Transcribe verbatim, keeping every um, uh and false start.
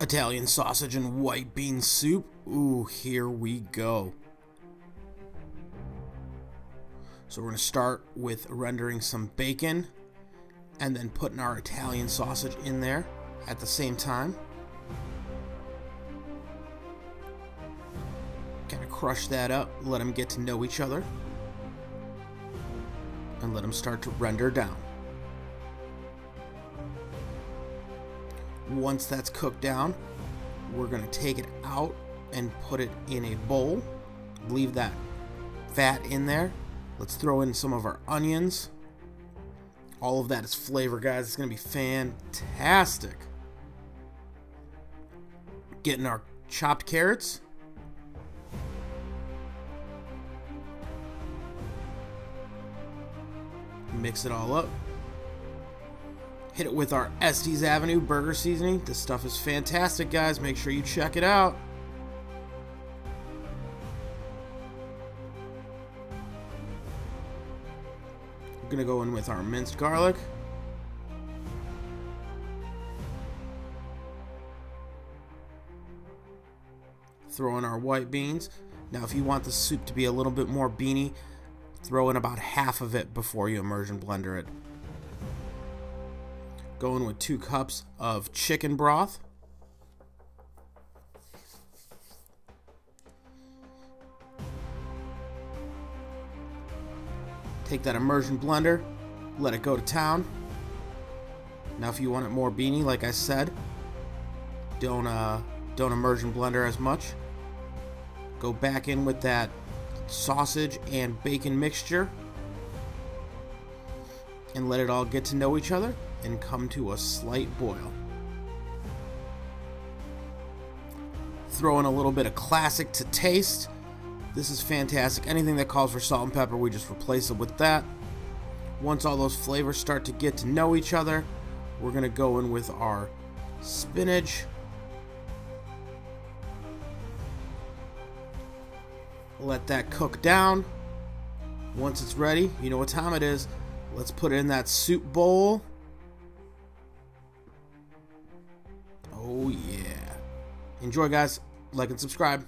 Italian sausage and white bean soup. Ooh, here we go. So we're going to start with rendering some bacon and then putting our Italian sausage in there at the same time. Kind of crush that up, let them get to know each other, and let them start to render down. Once that's cooked down, we're going to take it out and put it in a bowl. Leave that fat in there. Let's throw in some of our onions. All of that is flavor, guys. It's going to be fantastic. Getting our chopped carrots. Mix it all up. Hit it with our Estes Avenue burger seasoning. This stuff is fantastic, guys. Make sure you check it out. We're gonna go in with our minced garlic. Throw in our white beans. Now, if you want the soup to be a little bit more beany, throw in about half of it before you immersion blender it. Go in with two cups of chicken broth. Take that immersion blender, let it go to town. Now if you want it more beany, like I said, don't uh, don't immersion blender as much. Go back in with that sausage and bacon mixture and let it all get to know each other and come to a slight boil. Throw in a little bit of classic to taste. This is fantastic. Anything that calls for salt and pepper, we just replace it with that. Once all those flavors start to get to know each other, we're gonna go in with our spinach. Let that cook down. Once it's ready, you know what time it is. Let's put it in that soup bowl. Oh yeah. Enjoy, guys. Like and subscribe.